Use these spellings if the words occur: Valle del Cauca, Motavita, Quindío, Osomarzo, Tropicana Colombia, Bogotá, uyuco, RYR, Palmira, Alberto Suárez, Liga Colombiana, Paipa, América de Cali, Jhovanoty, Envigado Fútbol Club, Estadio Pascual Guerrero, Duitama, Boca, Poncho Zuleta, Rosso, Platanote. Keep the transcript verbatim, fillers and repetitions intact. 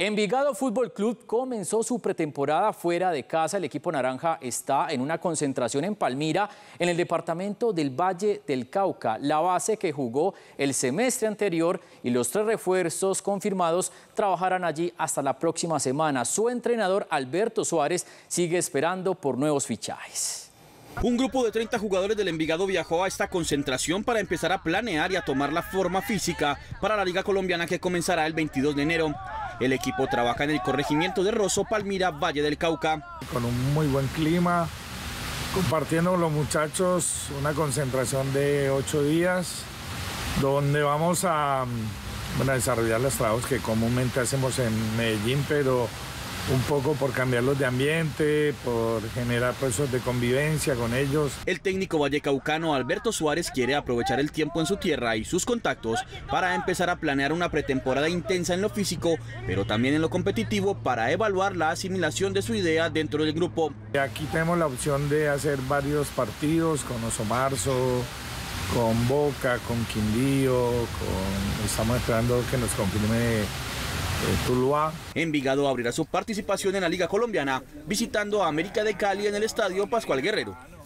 Envigado Fútbol Club comenzó su pretemporada fuera de casa. El equipo naranja está en una concentración en Palmira, en el departamento del Valle del Cauca. La base que jugó el semestre anterior y los tres refuerzos confirmados trabajarán allí hasta la próxima semana. Su entrenador Alberto Suárez sigue esperando por nuevos fichajes. Un grupo de treinta jugadores del Envigado viajó a esta concentración para empezar a planear y a tomar la forma física para la Liga Colombiana que comenzará el veintidós de enero. El equipo trabaja en el corregimiento de Rosso, Palmira, Valle del Cauca. Con un muy buen clima, compartiendo con los muchachos una concentración de ocho días, donde vamos a, bueno, a desarrollar los trabajos que comúnmente hacemos en Medellín, pero un poco por cambiarlos de ambiente, por generar procesos de convivencia con ellos. El técnico vallecaucano Alberto Suárez quiere aprovechar el tiempo en su tierra y sus contactos para empezar a planear una pretemporada intensa en lo físico, pero también en lo competitivo, para evaluar la asimilación de su idea dentro del grupo. Aquí tenemos la opción de hacer varios partidos con Osomarzo, con Boca, con Quindío, con... estamos esperando que nos confirme Envigado abrirá su participación en la Liga Colombiana visitando a América de Cali en el Estadio Pascual Guerrero.